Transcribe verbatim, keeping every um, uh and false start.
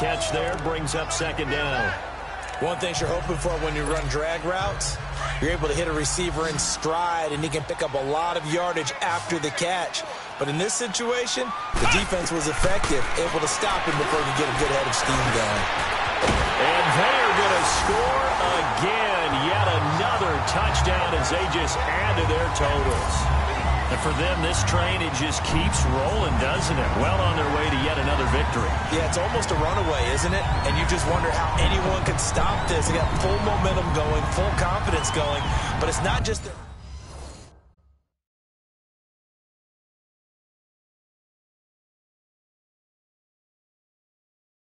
catch there brings up second down. One thing you're hoping for when you run drag routes, you're able to hit a receiver in stride, and he can pick up a lot of yardage after the catch. But in this situation, the defense was effective, able to stop him before he could get a good head of steam going. And they're going to score again. Yet another touchdown as they just add to their totals. And for them, this train, it just keeps rolling, doesn't it? Well on their way to yet another victory. Yeah, it's almost a runaway, isn't it? And you just wonder how anyone could stop this. They got full momentum going, full confidence going, but it's not just...